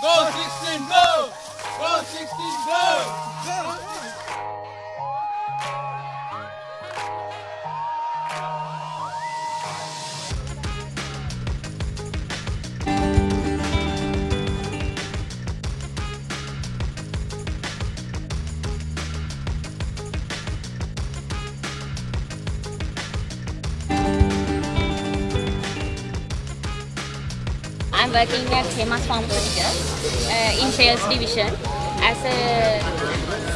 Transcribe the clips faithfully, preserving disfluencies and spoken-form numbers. Go sixteen, go! Go sixteen, go! Go! I'm working at Hemas Pharmaceuticals uh, in sales division as a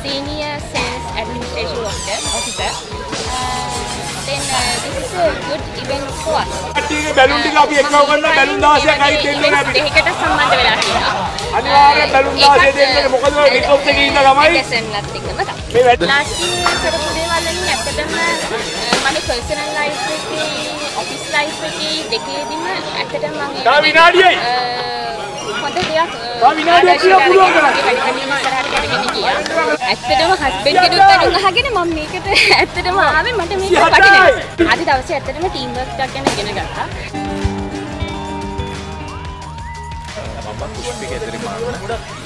senior sales administration officer. Uh, then uh, this is a good event for us. Balloon uh, balloon last year, office life එකේ දෙකේදීම ඇත්තටම මම තා විනාඩියයි හොඳ දෙයක් තා විනාඩියක් කියලා පුළුවන් කරන්නේ ඇත්තටම හස්බන්ඩ් කෙනෙක් අනුන් අහගෙන මම මේකට ඇත්තටම ආවේ මට මේක පටිනේ අද දවසේ ඇත්තටම ටීම් වර්ක් එකක් ගැන ඉගෙන ගත්තා මම කුඩු දෙකේදී මම